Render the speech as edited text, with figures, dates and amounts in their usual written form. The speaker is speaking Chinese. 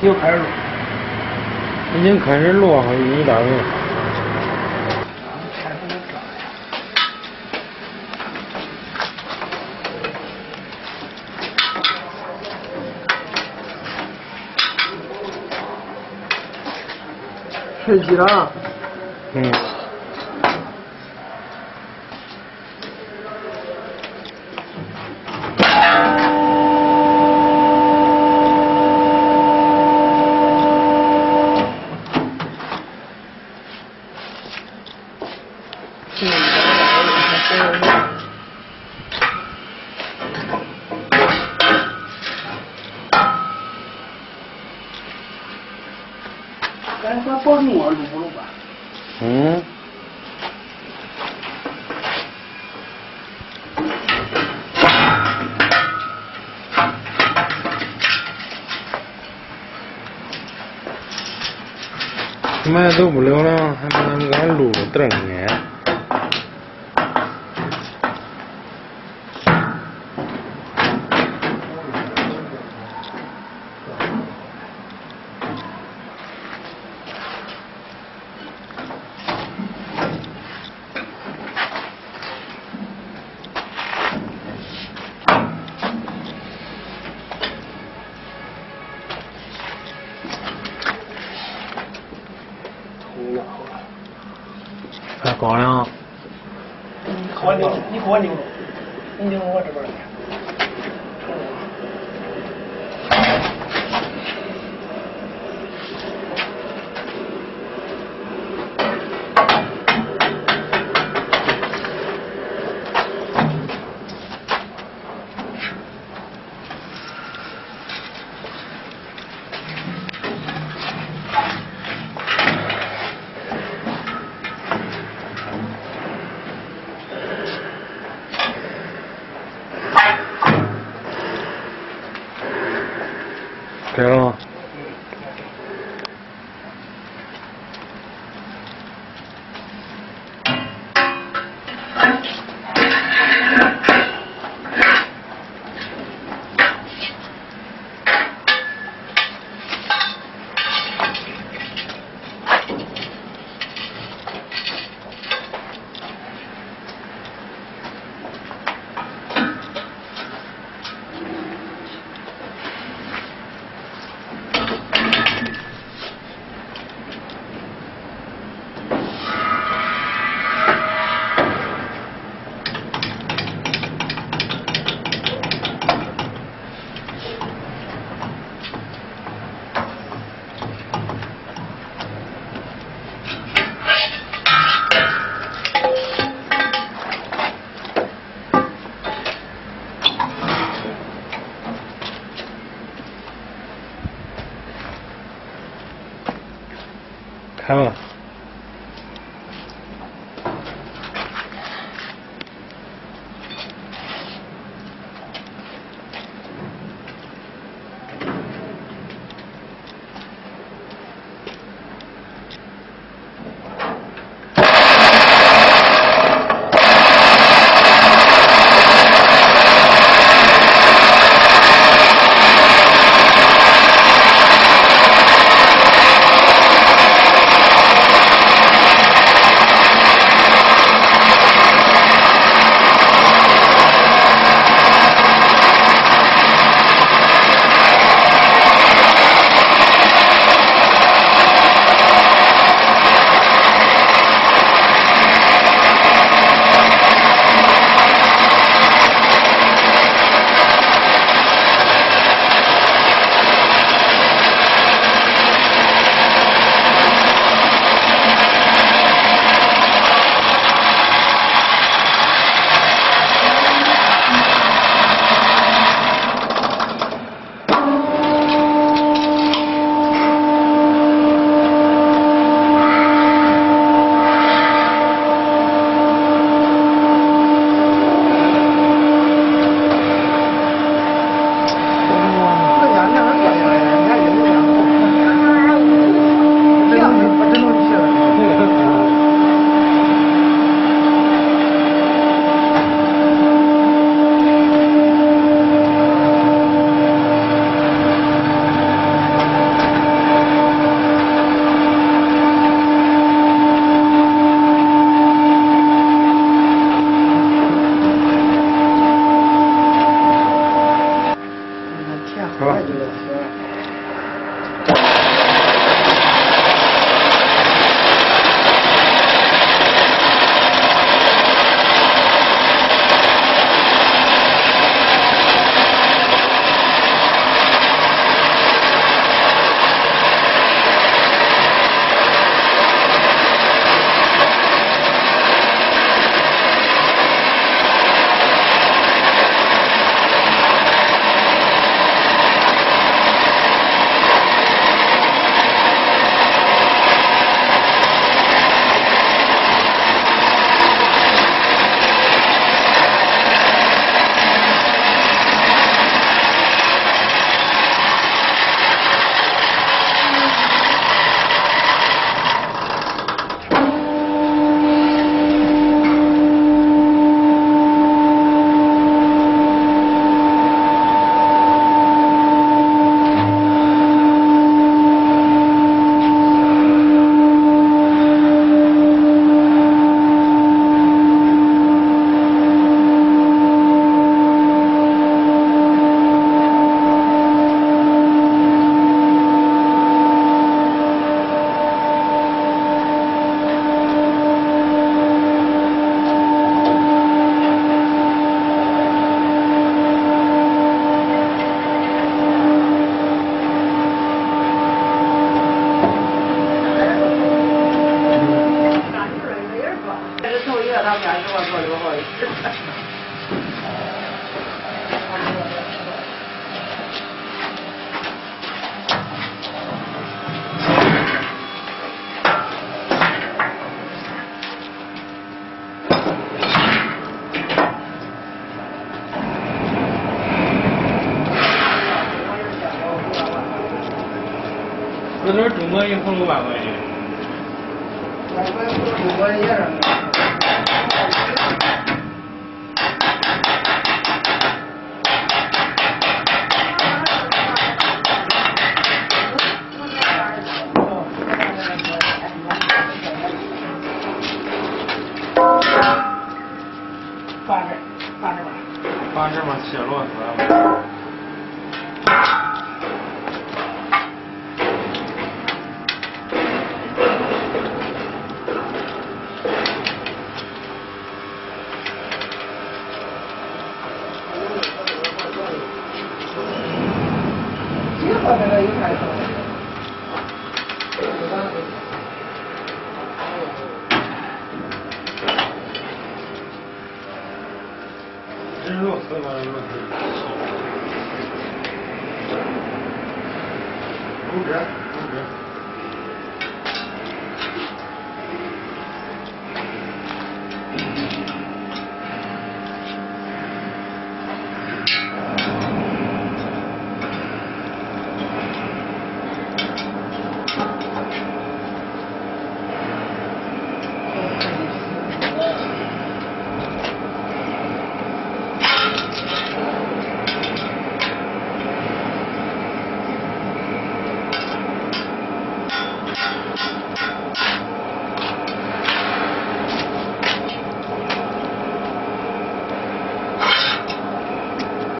又开始录，已经开始录了一点了。睡几了？嗯。 卖豆腐流量还不能俺录这呢。我一葫芦娃，我也。我也。 八十码起落盒。五折，五折。